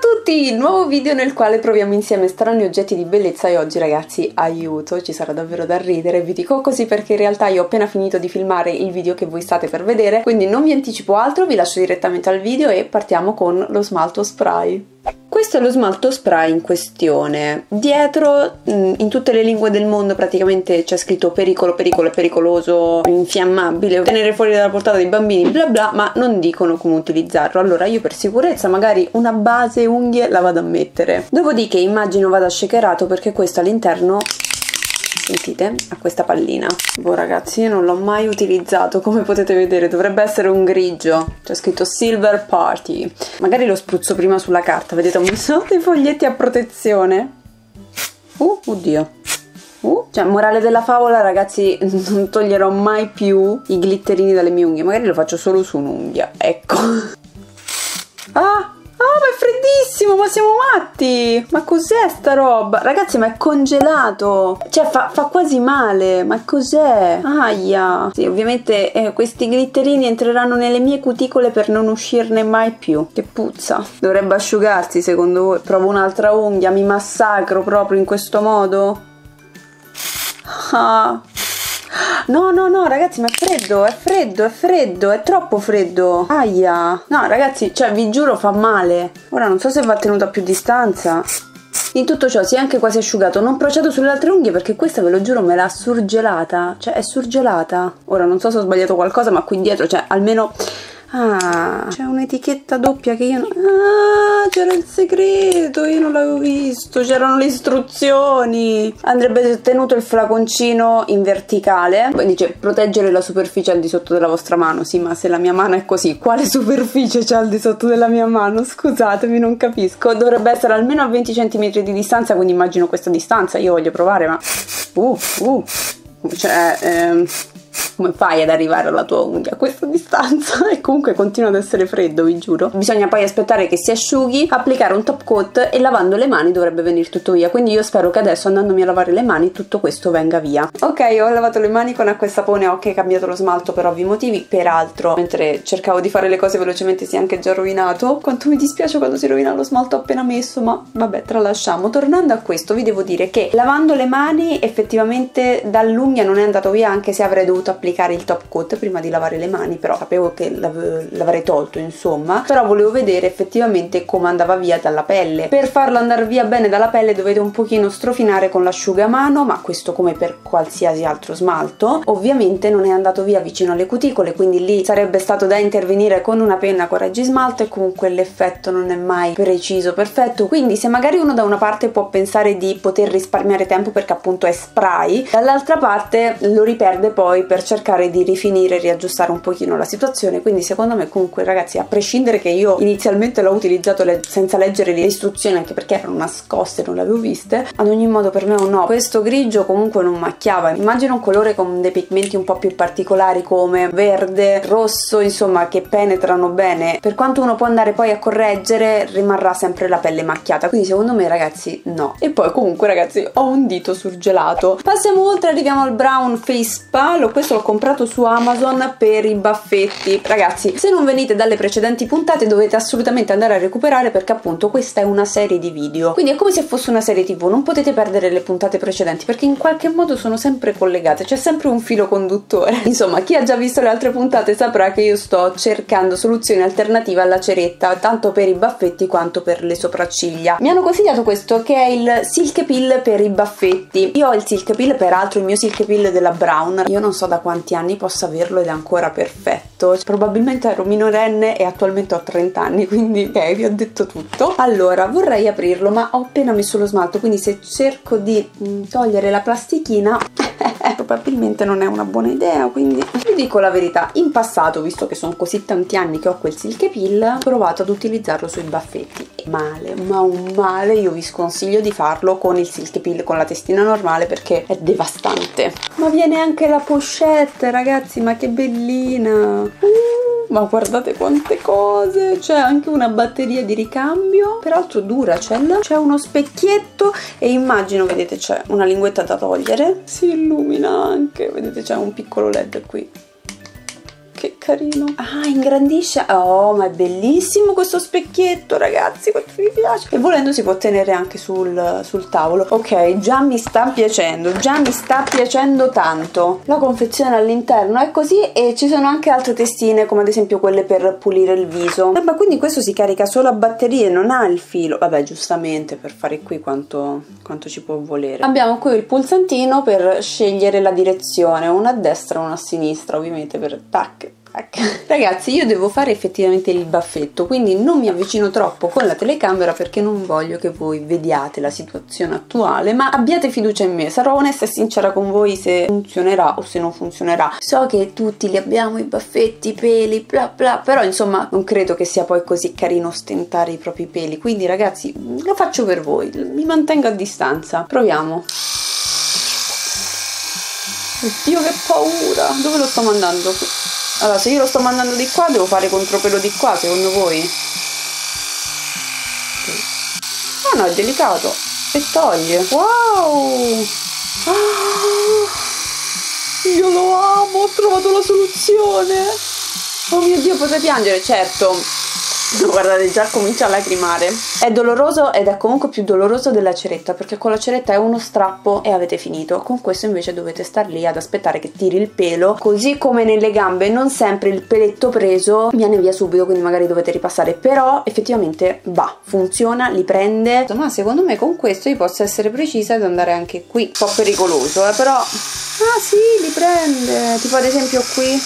Ciao a tutti, nuovo video nel quale proviamo insieme strani oggetti di bellezza e oggi ragazzi, aiuto, ci sarà davvero da ridere. Vi dico così perché in realtà io ho appena finito di filmare il video che voi state per vedere, quindi non vi anticipo altro, vi lascio direttamente al video e partiamo con lo smalto spray. Questo è lo smalto spray in questione. Dietro, in tutte le lingue del mondo praticamente c'è scritto pericolo, pericolo, pericoloso, infiammabile, tenere fuori dalla portata dei bambini, bla bla, ma non dicono come utilizzarlo. Allora io per sicurezza magari una base, unghie la vado a mettere. Dopodiché immagino vada shakerato perché questo all'interno, sentite, ha questa pallina. Boh ragazzi, io non l'ho mai utilizzato, come potete vedere dovrebbe essere un grigio, c'è scritto Silver Party. Magari lo spruzzo prima sulla carta, vedete, ho messo dei foglietti a protezione. Oddio. Cioè, morale della favola ragazzi, non toglierò mai più i glitterini dalle mie unghie, magari lo faccio solo su un'unghia, ecco. Ma è freddissimo, ma siamo matti! Ma cos'è sta roba? Ragazzi, ma è congelato! Cioè, fa quasi male, ma cos'è? Aia! Sì, ovviamente questi glitterini entreranno nelle mie cuticole per non uscirne mai più. Che puzza! Dovrebbe asciugarsi, secondo voi? Provo un'altra unghia, mi massacro proprio in questo modo? No, no, no, ragazzi, ma è freddo, è freddo, è freddo, è troppo freddo. Aia. No, ragazzi, cioè, vi giuro, fa male. Ora non so se va tenuto a più distanza. In tutto ciò si è anche quasi asciugato. Non procedo sulle altre unghie perché questa, ve lo giuro, me l'ha surgelata. Cioè, è surgelata. Ora non so se ho sbagliato qualcosa, ma qui dietro, cioè, almeno... c'è un'etichetta doppia che io non... c'era il segreto, io non l'avevo visto, c'erano le istruzioni. Andrebbe tenuto il flaconcino in verticale. Poi dice proteggere la superficie al di sotto della vostra mano. Sì, ma se la mia mano è così, quale superficie c'è al di sotto della mia mano? Scusatemi, non capisco. Dovrebbe essere almeno a 20 cm di distanza, quindi immagino questa distanza. Io voglio provare, ma... come fai ad arrivare alla tua unghia a questa distanza? E comunque continua ad essere freddo, vi giuro. Bisogna poi aspettare che si asciughi, applicare un top coat e lavando le mani dovrebbe venire tutto via. Quindi io spero che adesso, andandomi a lavare le mani, tutto questo venga via. Ok, ho lavato le mani con acqua e sapone, ho anche cambiato lo smalto per ovvi motivi. Peraltro, mentre cercavo di fare le cose velocemente, si è anche già rovinato. Quanto mi dispiace quando si rovina lo smalto appena messo, ma vabbè, tralasciamo. Tornando a questo, vi devo dire che lavando le mani effettivamente dall'unghia non è andato via, anche se avrei dovuto applicare il top coat prima di lavare le mani, però sapevo che l'avrei tolto, insomma, però volevo vedere effettivamente come andava via dalla pelle. Per farlo andare via bene dalla pelle dovete un pochino strofinare con l'asciugamano, ma questo come per qualsiasi altro smalto. Ovviamente non è andato via vicino alle cuticole, quindi lì sarebbe stato da intervenire con una penna con reggismalto e comunque l'effetto non è mai preciso, perfetto, quindi se magari uno da una parte può pensare di poter risparmiare tempo perché appunto è spray, dall'altra parte lo riperde poi per cercare di rifinire e riaggiustare un pochino la situazione. Quindi secondo me comunque ragazzi, a prescindere che io inizialmente l'ho utilizzato senza leggere le istruzioni, anche perché erano nascoste, non le avevo viste, ad ogni modo per me è un no. Questo grigio comunque non macchiava, immagino un colore con dei pigmenti un po' più particolari come verde, rosso, insomma, che penetrano bene. Per quanto uno può andare poi a correggere, rimarrà sempre la pelle macchiata, quindi secondo me ragazzi no. E poi comunque ragazzi, ho un dito surgelato. Passiamo oltre, arriviamo al Brown Face Spa. Questo l'ho comprato su Amazon per i baffetti. Ragazzi, se non venite dalle precedenti puntate dovete assolutamente andare a recuperare, perché appunto questa è una serie di video, quindi è come se fosse una serie TV, non potete perdere le puntate precedenti perché in qualche modo sono sempre collegate, c'è sempre un filo conduttore. Insomma, chi ha già visto le altre puntate saprà che io sto cercando soluzioni alternative alla ceretta, tanto per i baffetti quanto per le sopracciglia. Mi hanno consigliato questo che è il Silk Epil per i baffetti. Io ho il Silk Epil, peraltro il mio Silk Epil della Brown, io non so da quanti anni posso averlo ed è ancora perfetto. Probabilmente ero minorenne e attualmente ho 30 anni, quindi ok, vi ho detto tutto. Allora, vorrei aprirlo, ma ho appena messo lo smalto, quindi se cerco di togliere la plastichina probabilmente non è una buona idea. Quindi vi dico la verità, in passato, visto che sono così tanti anni che ho quel Silk Epil, ho provato ad utilizzarlo sui baffetti. Male, ma un male. Io vi sconsiglio di farlo con il Silk Epil con la testina normale perché è devastante. Ma viene anche la pochette ragazzi, ma che bellina. Ma guardate quante cose, c'è anche una batteria di ricambio, peraltro Duracell, c'è uno specchietto e immagino, vedete, c'è una linguetta da togliere, si illumina anche, vedete, c'è un piccolo led qui. Che carino. Ah, ingrandisce. Oh, ma è bellissimo questo specchietto, ragazzi, quanto mi piace. E volendo si può tenere anche sul tavolo. Ok, già mi sta piacendo, già mi sta piacendo tanto. La confezione all'interno è così e ci sono anche altre testine, come ad esempio quelle per pulire il viso. Ma quindi questo si carica solo a batterie, non ha il filo. Vabbè, giustamente, per fare qui quanto ci può volere. Abbiamo qui il pulsantino per scegliere la direzione, una a destra, una a sinistra, ovviamente per tac. Ragazzi, io devo fare effettivamente il baffetto, quindi non mi avvicino troppo con la telecamera perché non voglio che voi vediate la situazione attuale, ma abbiate fiducia in me, sarò onesta e sincera con voi se funzionerà o se non funzionerà. So che tutti li abbiamo i baffetti, i peli, bla bla, però insomma non credo che sia poi così carino ostentare i propri peli, quindi ragazzi lo faccio per voi, mi mantengo a distanza. Proviamo. Oddio, che paura! Dove lo sto mandando? Allora, se io lo sto mandando di qua, devo fare contropelo di qua, secondo voi? Ah no, è delicato. E toglie. Wow! Ah, io lo amo, ho trovato la soluzione. Oh mio Dio, potrei piangere, certo. Guardate, già comincia a lacrimare. È doloroso ed è comunque più doloroso della ceretta, perché con la ceretta è uno strappo e avete finito. Con questo invece dovete star lì ad aspettare che tiri il pelo, così come nelle gambe non sempre il peletto preso viene via subito, quindi magari dovete ripassare, però effettivamente va, funziona, li prende. Ma secondo me con questo io posso essere precisa ed andare anche qui. Un po' pericoloso, però ah sì, li prende, tipo ad esempio qui.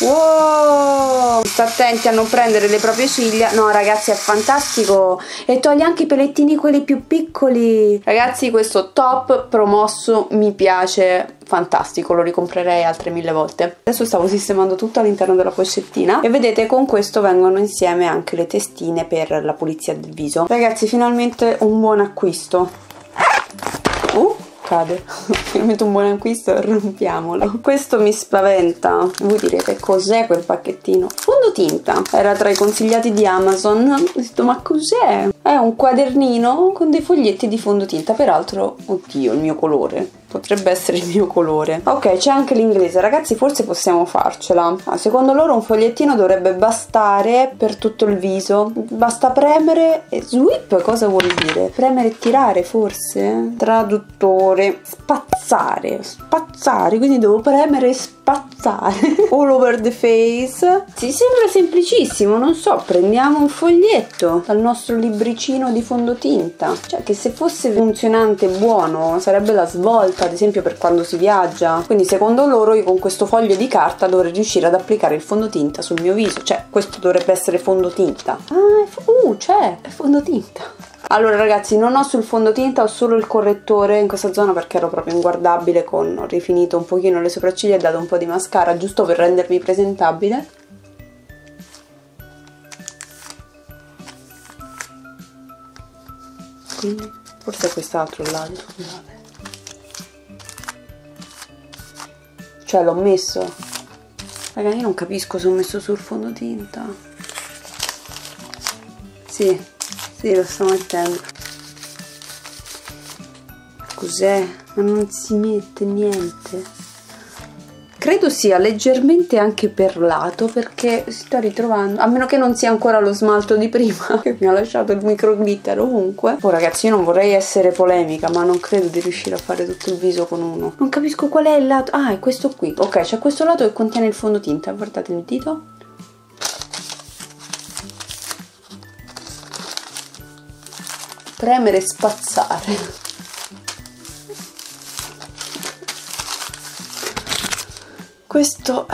Wow, sta attenti a non prendere le proprie ciglia. No ragazzi, è fantastico e toglie anche i pelettini, quelli più piccoli. Ragazzi, questo top, promosso, mi piace, fantastico, lo ricomprerei altre 1000 volte. Adesso stavo sistemando tutto all'interno della pochettina e vedete, con questo vengono insieme anche le testine per la pulizia del viso. Ragazzi, finalmente un buon acquisto. Finalmente un buon acquisto, rompiamolo. Questo mi spaventa. Voi direte, cos'è quel pacchettino? Fondotinta, era tra i consigliati di Amazon. Ho detto, ma cos'è? È un quadernino con dei foglietti di fondotinta. Peraltro, oddio, il mio colore. Potrebbe essere il mio colore. Ok, c'è anche l'inglese. Ragazzi, forse possiamo farcela. Ah, secondo loro un fogliettino dovrebbe bastare per tutto il viso. Basta premere e sweep. Cosa vuol dire? Premere e tirare, forse? Traduttore. Spazzare. Spazzare, quindi devo premere e spazzare. All over the face. Sì, sembra semplicissimo, non so. Prendiamo un foglietto dal nostro libricino di fondotinta. Cioè, che se fosse funzionante, buono, sarebbe la svolta, ad esempio per quando si viaggia. Quindi secondo loro io con questo foglio di carta dovrei riuscire ad applicare il fondotinta sul mio viso. Cioè, questo dovrebbe essere fondotinta. È fondotinta. Allora ragazzi, non ho sul fondotinta, ho solo il correttore in questa zona perché ero proprio inguardabile. Ho rifinito un pochino le sopracciglia e dato un po' di mascara, giusto per rendermi presentabile. Quindi, forse è quest'altro lato, scusate. Cioè, l'ho messo. Raga, io non capisco se ho messo sul fondotinta. Sì, lo sto mettendo. Cos'è? Ma non si mette niente. Credo sia leggermente anche perlato, perché si sta ritrovando, a meno che non sia ancora lo smalto di prima che mi ha lasciato il micro glitter ovunque. Oh ragazzi, io non vorrei essere polemica, ma non credo di riuscire a fare tutto il viso con uno. Non capisco qual è il lato. Ah, è questo qui. Ok, c'è questo lato che contiene il fondotinta. Guardate il dito. Premere e spazzare. Questo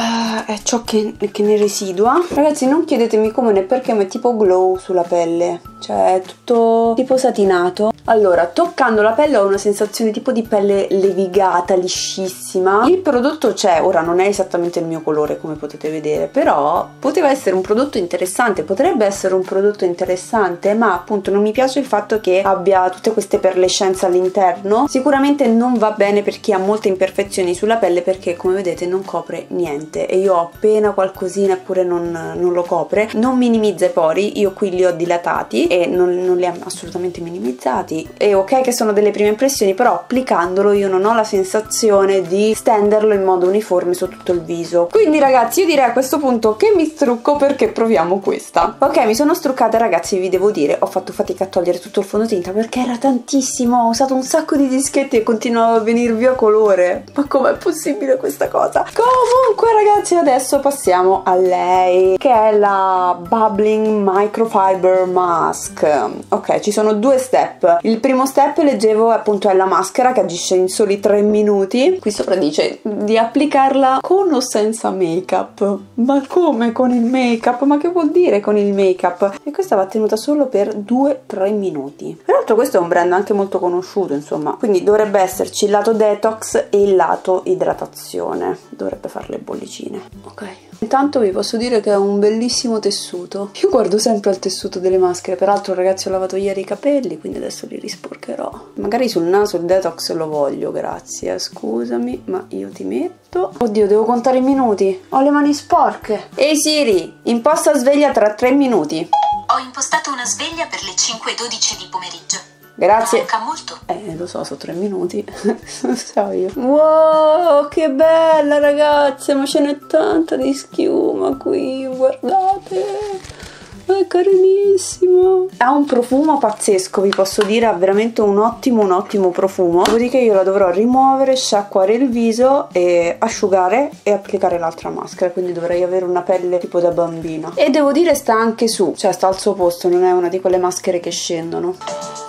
è ciò che ne residua. Ragazzi, non chiedetemi come né perché, ma è tipo glow sulla pelle. Cioè, è tutto tipo satinato. Allora, toccando la pelle ho una sensazione tipo di pelle levigata, liscissima. Il prodotto c'è, ora non è esattamente il mio colore come potete vedere, però poteva essere un prodotto interessante, potrebbe essere un prodotto interessante, ma appunto non mi piace il fatto che abbia tutte queste perlescenze all'interno. Sicuramente non va bene per chi ha molte imperfezioni sulla pelle, perché come vedete non copre niente e io ho appena qualcosina, eppure non lo copre. Non minimizza i pori, io qui li ho dilatati e non li ha assolutamente minimizzati. quindi è ok che sono delle prime impressioni, però applicandolo io non ho la sensazione di stenderlo in modo uniforme su tutto il viso. Quindi ragazzi, io direi a questo punto che mi strucco, perché proviamo questa. Ok, mi sono struccata ragazzi, vi devo dire, ho fatto fatica a togliere tutto il fondotinta perché era tantissimo, ho usato un sacco di dischetti e continuavo a venir via colore. Ma com'è possibile questa cosa? Comunque ragazzi, adesso passiamo a lei, che è la Bubbling Microfiber Mask. Ok, ci sono due step. Il primo step, leggevo, appunto è la maschera che agisce in soli 3 minuti. Qui sopra dice di applicarla con o senza make up. Ma come con il make up? Ma che vuol dire con il make up? E questa va tenuta solo per 2-3 minuti. Peraltro questo è un brand anche molto conosciuto, insomma, quindi dovrebbe esserci il lato detox e il lato idratazione. Dovrebbe fare le bollicine. Ok, intanto vi posso dire che è un bellissimo tessuto. Io guardo sempre al tessuto delle maschere, peraltro ragazzi ho lavato ieri i capelli, quindi adesso li risporcherò. Magari sul naso il detox lo voglio, grazie, scusami, ma io ti metto. Oddio, devo contare i minuti, ho le mani sporche. Ehi Siri, imposta sveglia tra 3 minuti. Ho impostato una sveglia per le 5:12 di pomeriggio. Grazie. Manca molto. Lo so, sono 3 minuti. Non so io. Wow, che bella ragazze, ma ce n'è tanta di schiuma qui, guardate. È carinissimo, ha un profumo pazzesco, vi posso dire, ha veramente un ottimo profumo. Dopodiché io la dovrò rimuovere, sciacquare il viso e asciugare e applicare l'altra maschera, quindi dovrei avere una pelle tipo da bambina. E devo dire sta anche su, cioè sta al suo posto, non è una di quelle maschere che scendono.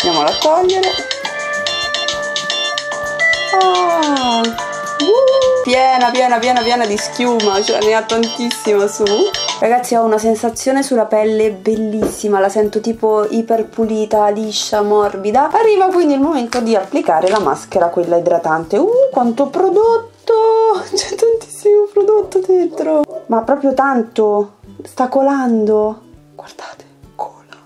Andiamola a togliere. Ah, piena di schiuma, cioè ne ha tantissima su. Ragazzi, ho una sensazione sulla pelle bellissima, la sento tipo iper pulita, liscia, morbida. Arriva quindi il momento di applicare la maschera, quella idratante. Quanto prodotto! C'è tantissimo prodotto dentro. Ma proprio tanto, sta colando. Guardate, cola.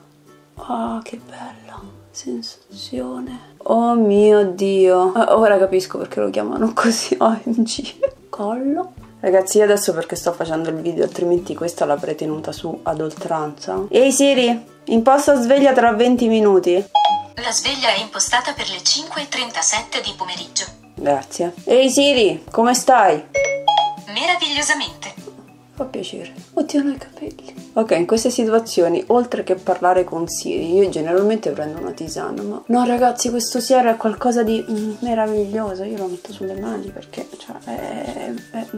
Ah, che bella sensazione. Oh mio Dio. Ora capisco perché lo chiamano così, OMG. Collo. Ragazzi, io adesso perché sto facendo il video, altrimenti questa l'avrei tenuta su ad oltranza. Ehi Siri, imposta sveglia tra 20 minuti. La sveglia è impostata per le 5:37 di pomeriggio. Grazie. Ehi Siri, come stai? Meravigliosamente. Fa piacere. Oddio, non ho i capelli. Ok, in queste situazioni, oltre che parlare con Siri, io generalmente prendo una tisana, ma... No ragazzi, questo siero è qualcosa di meraviglioso, io lo metto sulle mani perché, cioè, è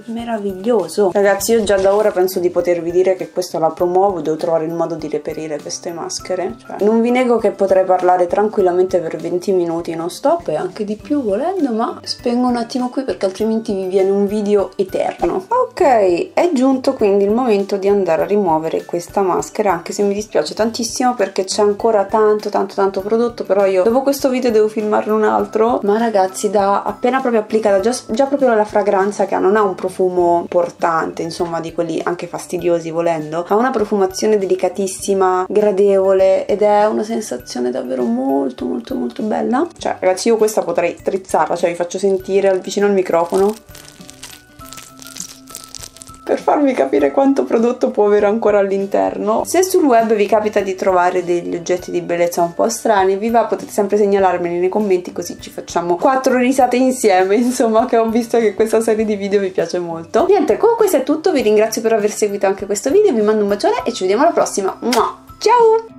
meraviglioso. Ragazzi, io già da ora penso di potervi dire che questa la promuovo, devo trovare il modo di reperire queste maschere, cioè, non vi nego che potrei parlare tranquillamente per 20 minuti non stop e anche di più volendo, ma spengo un attimo qui perché altrimenti vi viene un video eterno. Ok, è giunto quindi il momento di andare a rimuovere questa maschera, anche se mi dispiace tantissimo perché c'è ancora tanto prodotto, però io dopo questo video devo filmarne un altro. Ma ragazzi, da appena proprio applicata già proprio la fragranza che ha, non ha un profumo portante, insomma, di quelli anche fastidiosi volendo, ha una profumazione delicatissima, gradevole, ed è una sensazione davvero molto bella. Cioè ragazzi, io questa potrei strizzarla, cioè vi faccio sentire vicino al microfono per farvi capire quanto prodotto può avere ancora all'interno. Se sul web vi capita di trovare degli oggetti di bellezza un po' strani, vi va, potete sempre segnalarmeli nei commenti, così ci facciamo 4 risate insieme, insomma, che ho visto che questa serie di video vi piace molto. Niente, con questo è tutto, vi ringrazio per aver seguito anche questo video, vi mando un bacione e ci vediamo alla prossima. Ciao!